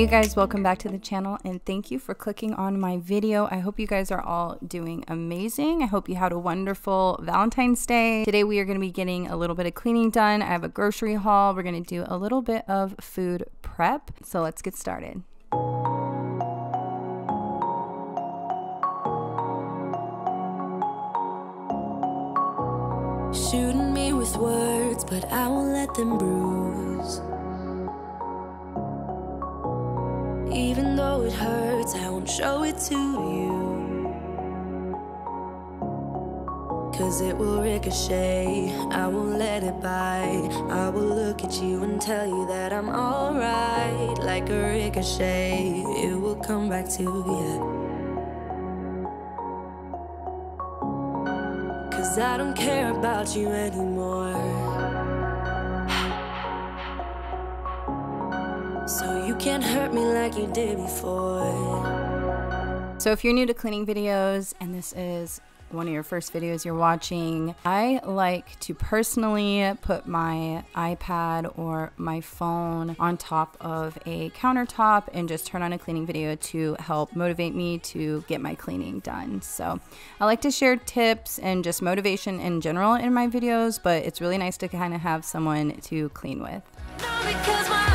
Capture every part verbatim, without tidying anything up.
Hey you guys, welcome back to the channel and thank you for clicking on my video. I hope you guys are all doing amazing. I hope you had a wonderful Valentine's Day. Today we are going to be getting a little bit of cleaning done. I have a grocery haul. We're going to do a little bit of food prep. So let's get started. Shooting me with words, but I won't let them bruise. Even though it hurts, I won't show it to you. Cause it will ricochet, I won't let it bite. I will look at you and tell you that I'm alright. Like a ricochet, it will come back to you. Cause I don't care about you anymore. So you can't hurt me like you did before. So if you're new to cleaning videos and this is one of your first videos you're watching, I like to personally put my iPad or my phone on top of a countertop and just turn on a cleaning video to help motivate me to get my cleaning done. So I like to share tips and just motivation in general in my videos, but it's really nice to kind of have someone to clean with. No, because my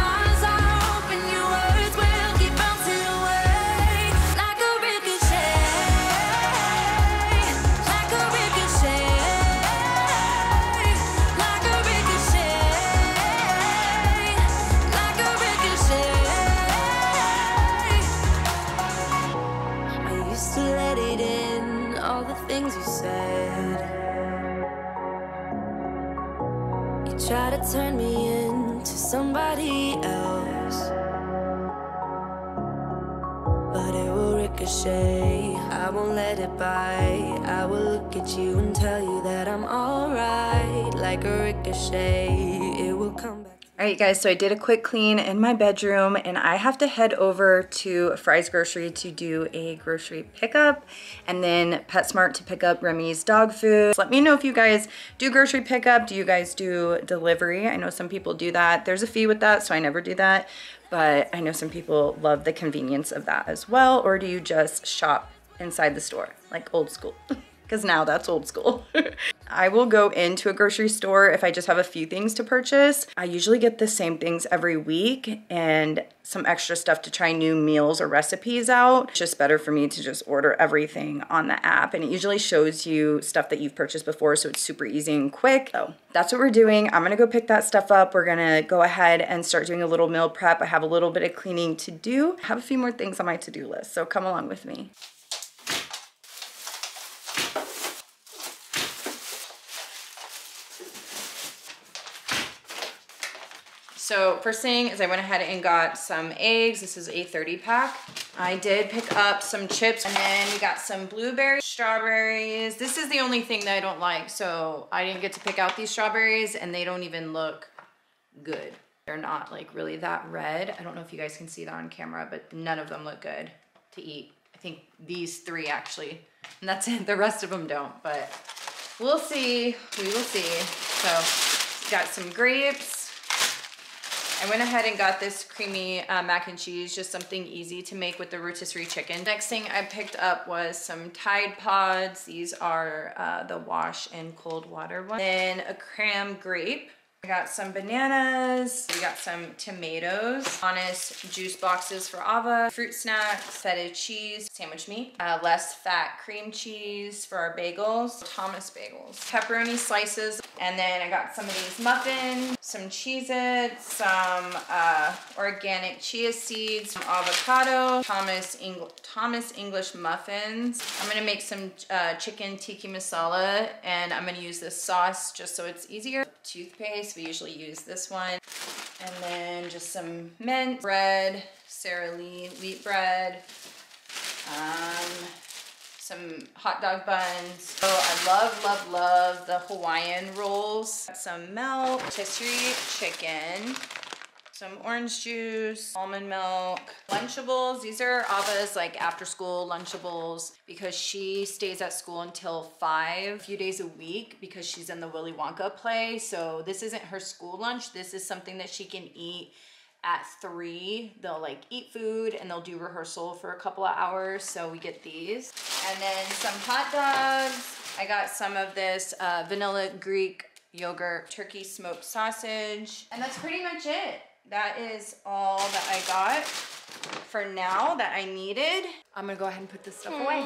try to turn me into somebody else, but it will ricochet. I won't let it bite. I will look at you and tell you that I'm alright. Like a ricochet, it will come back. Alright guys, so I did a quick clean in my bedroom and I have to head over to Fry's Grocery to do a grocery pickup and then PetSmart to pick up Remy's dog food. So let me know if you guys do grocery pickup. Do you guys do delivery? I know some people do that. There's a fee with that, so I never do that. But I know some people love the convenience of that as well. Or do you just shop inside the store, like old school? Because now that's old school. I will go into a grocery store if I just have a few things to purchase. I usually get the same things every week and some extra stuff to try new meals or recipes out. It's just better for me to just order everything on the app, and it usually shows you stuff that you've purchased before, so it's super easy and quick. So that's what we're doing. I'm gonna go pick that stuff up. We're gonna go ahead and start doing a little meal prep. I have a little bit of cleaning to do. I have a few more things on my to-do list, so come along with me. So first thing is I went ahead and got some eggs. This is a thirty pack. I did pick up some chips and then we got some blueberries, strawberries. This is the only thing that I don't like. So I didn't get to pick out these strawberries and they don't even look good. They're not like really that red. I don't know if you guys can see that on camera, but none of them look good to eat. I think these three actually, and that's it. The rest of them don't, but we'll see, we will see. So got some grapes. I went ahead and got this creamy uh, mac and cheese, just something easy to make with the rotisserie chicken. Next thing I picked up was some Tide Pods. These are uh, the wash and cold water one. Then a cram grape. I got some bananas. We got some tomatoes. Honest juice boxes for Ava. Fruit snacks, feta cheese, sandwich meat, uh, less fat cream cheese for our bagels, Thomas bagels, pepperoni slices. And then I got some of these muffins, some Cheez-Its, some uh, organic chia seeds, some avocado, Thomas, Eng Thomas English muffins. I'm gonna make some uh, chicken tikka masala and I'm gonna use this sauce just so it's easier. Toothpaste. We usually use this one. And then just some mint bread, Sara Lee wheat bread, um, some hot dog buns. Oh, I love, love, love the Hawaiian rolls. Some milk, rotisserie chicken, some orange juice, almond milk, Lunchables. These are Ava's like after school Lunchables because she stays at school until five, a few days a week because she's in the Willy Wonka play. So this isn't her school lunch. This is something that she can eat at three, they'll like eat food and they'll do rehearsal for a couple of hours. So we get these. And then some hot dogs. I got some of this uh, vanilla Greek yogurt turkey smoked sausage. And that's pretty much it. That is all that I got for now that I needed. I'm gonna go ahead and put this stuff away.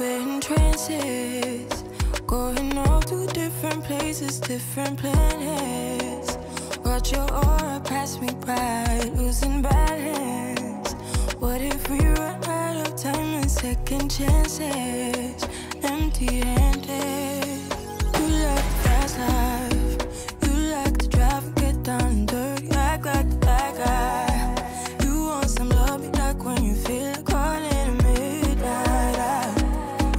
We're in transits, going all to different places, different planets. Watch your aura pass me by, losing balance. What if we run out of time and second chances? Empty-handed. You like the fast life, you like to drive and get down and dirty, act like the black guy. You want some love, be like when you feel like calling at midnight. I,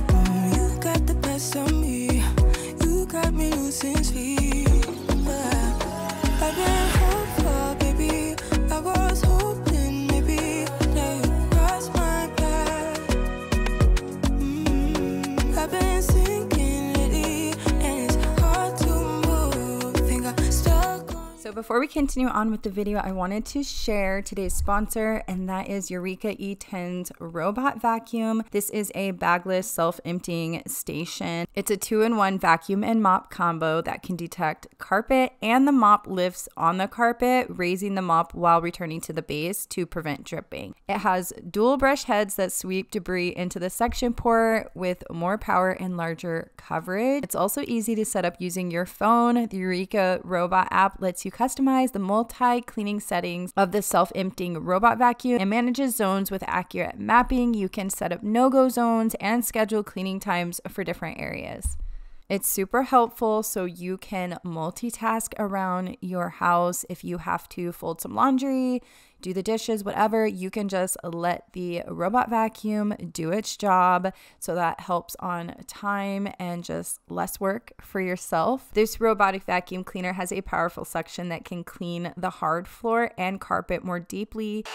mm, you got the best of me, you got me losing sleep. I've been hopeful, baby, I was hoping maybe that you'd cross my path. Mm, I've been sinking lately, and it's hard to move, think I'm stuck on. So before we continue on with the video, I wanted to share today's sponsor, and that is Eureka E ten's Robot Vacuum. This is a bagless self-emptying station. It's a two-in-one vacuum and mop combo that can detect carpet, and the mop lifts on the carpet, raising the mop while returning to the base to prevent dripping. It has dual brush heads that sweep debris into the suction port with more power and larger coverage. It's also easy to set up using your phone. The Eureka Robot app lets you customize the multi-cleaning settings of the self-emptying robot vacuum and manages zones with accurate mapping. You can set up no-go zones and schedule cleaning times for different areas. It's super helpful so you can multitask around your house. If you have to fold some laundry, do the dishes, whatever, you can just let the robot vacuum do its job. So that helps on time and just less work for yourself. This robotic vacuum cleaner has a powerful suction that can clean the hard floor and carpet more deeply.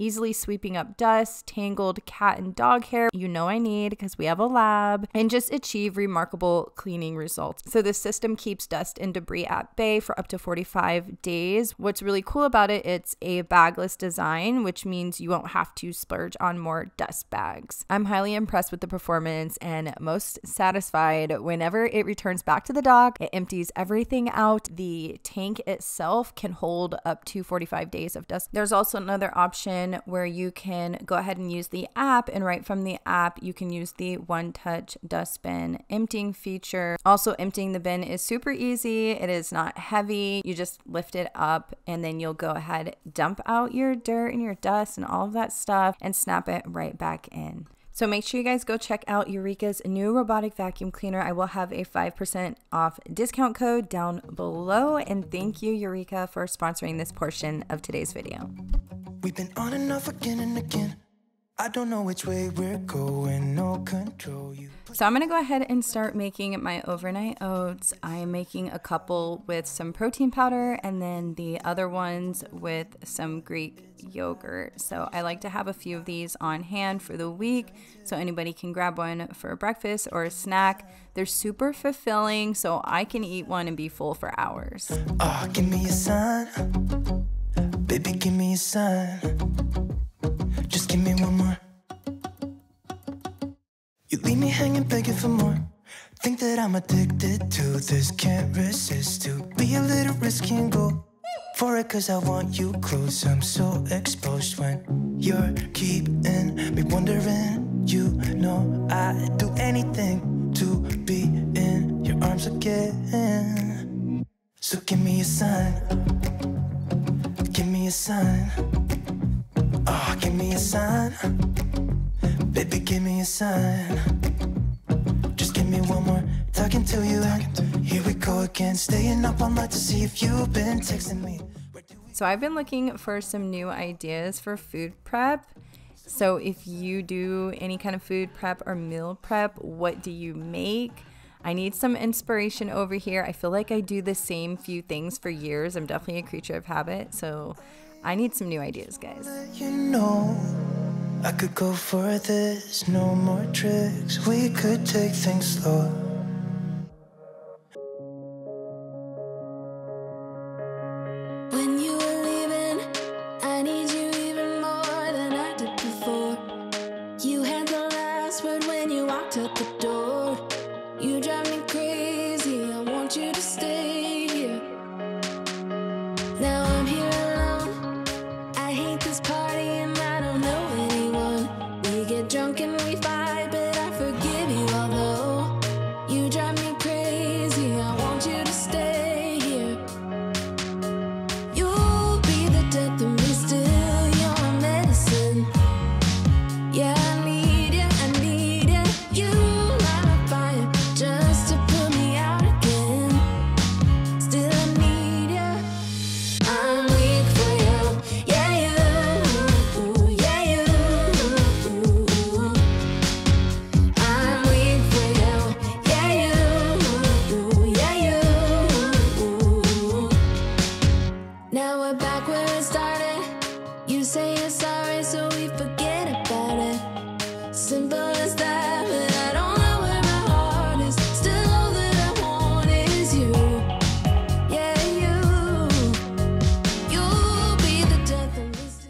Easily sweeping up dust, tangled cat and dog hair, you know I need because we have a lab, and just achieve remarkable cleaning results. So this system keeps dust and debris at bay for up to forty-five days. What's really cool about it, it's a bagless design, which means you won't have to splurge on more dust bags. I'm highly impressed with the performance and most satisfied whenever it returns back to the dock. It empties everything out. The tank itself can hold up to forty-five days of dust. There's also another option where you can go ahead and use the app, and right from the app you can use the one touch dustbin emptying feature. Also, emptying the bin is super easy. It is not heavy. You just lift it up and then you'll go ahead, dump out your dirt and your dust and all of that stuff, and snap it right back in. So make sure you guys go check out Eureka's new robotic vacuum cleaner. I will have a five percent off discount code down below. And thank you, Eureka, for sponsoring this portion of today's video. We've been on and off again and again. I don't know which way we're going, no control. You so I'm gonna go ahead and start making my overnight oats. I am making a couple with some protein powder and then the other ones with some Greek yogurt. So I like to have a few of these on hand for the week so anybody can grab one for breakfast or a snack. They're super fulfilling, so I can eat one and be full for hours. Oh, give me a sign. Baby, give me a sign. Just give me one more. You leave me hanging, begging for more. Think that I'm addicted to this, can't resist to be a little risky and go for it, cause I want you close. I'm so exposed when you're keeping me wondering. You know I'd do anything to be in your arms again. So give me a sign. Give me a sign. Oh, give me a sign. Baby, give me a sign. Just give me one more. Talking to you, and here we go again. Staying up all night to see if you've been texting me. So I've been looking for some new ideas for food prep. So if you do any kind of food prep or meal prep, what do you make? I need some inspiration over here. I feel like I do the same few things for years. I'm definitely a creature of habit, so I need some new ideas, guys. You know, I could go for this. No more tricks. We could take things slow.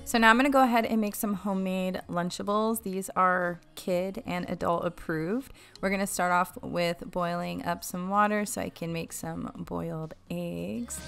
So now I'm gonna go ahead and make some homemade Lunchables. These are kid and adult approved. We're gonna start off with boiling up some water so I can make some boiled eggs.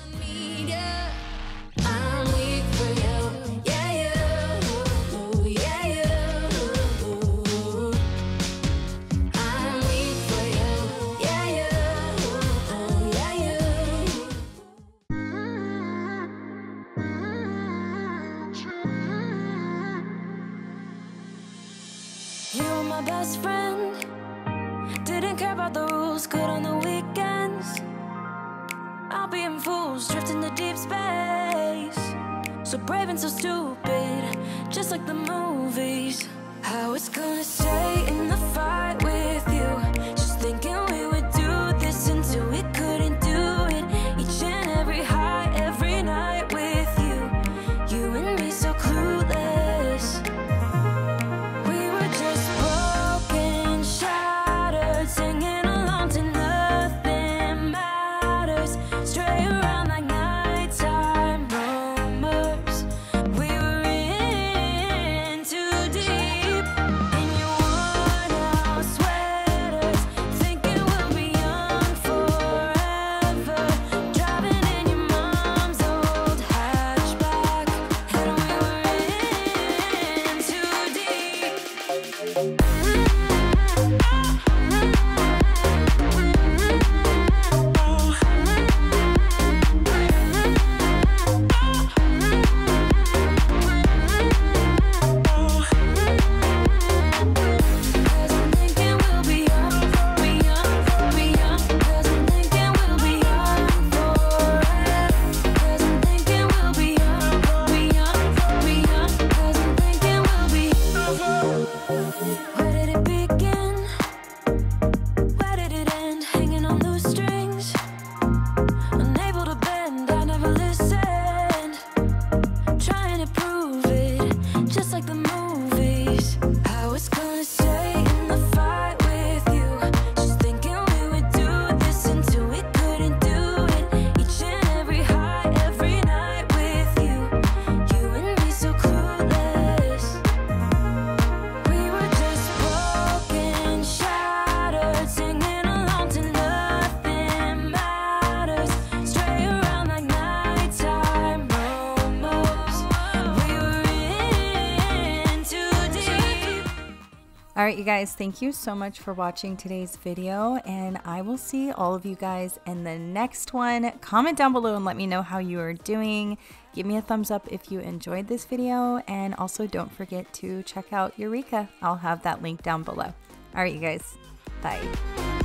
Best friend didn't care about the rules, good on the weekends. I'll be in fools, drifting to deep space. So brave and so stupid, just like the movies. I was gonna stay in the fight with you, just thinking we would do this until we couldn't do it. Each and every high, every night with you, you and me so clueless. All right, you guys, thank you so much for watching today's video, and I will see all of you guys in the next one. Comment down below and let me know how you are doing. Give me a thumbs up if you enjoyed this video, and also don't forget to check out Eureka. I'll have that link down below. All right, you guys, bye.